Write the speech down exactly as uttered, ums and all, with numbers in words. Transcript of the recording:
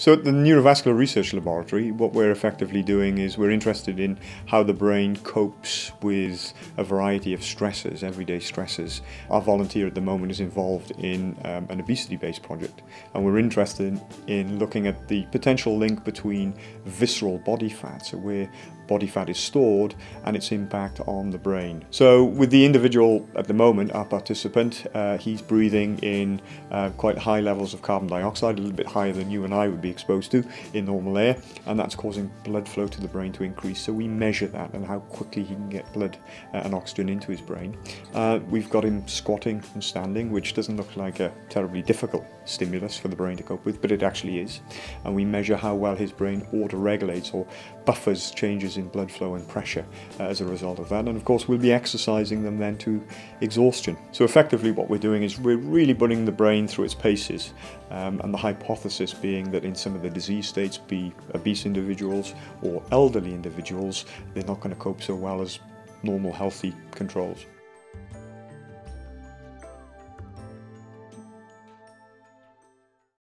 So at the Neurovascular Research Laboratory, what we're effectively doing is we're interested in how the brain copes with a variety of stresses, everyday stresses. Our volunteer at the moment is involved in um, an obesity-based project, and we're interested in looking at the potential link between visceral body fat, so where body fat is stored, and its impact on the brain. So with the individual at the moment, our participant, uh, he's breathing in uh, quite high levels of carbon dioxide, a little bit higher than you and I would be exposed to in normal air, and that's causing blood flow to the brain to increase. So we measure that and how quickly he can get blood and oxygen into his brain. Uh, we've got him squatting and standing, which doesn't look like a terribly difficult stimulus for the brain to cope with, but it actually is. And we measure how well his brain auto-regulates or buffers changes in blood flow and pressure uh, as a result of that. And of course we'll be exercising them then to exhaustion. So effectively what we're doing is we're really putting the brain through its paces, um, and the hypothesis being that in some of the disease states, be obese individuals or elderly individuals, they're not going to cope so well as normal healthy controls.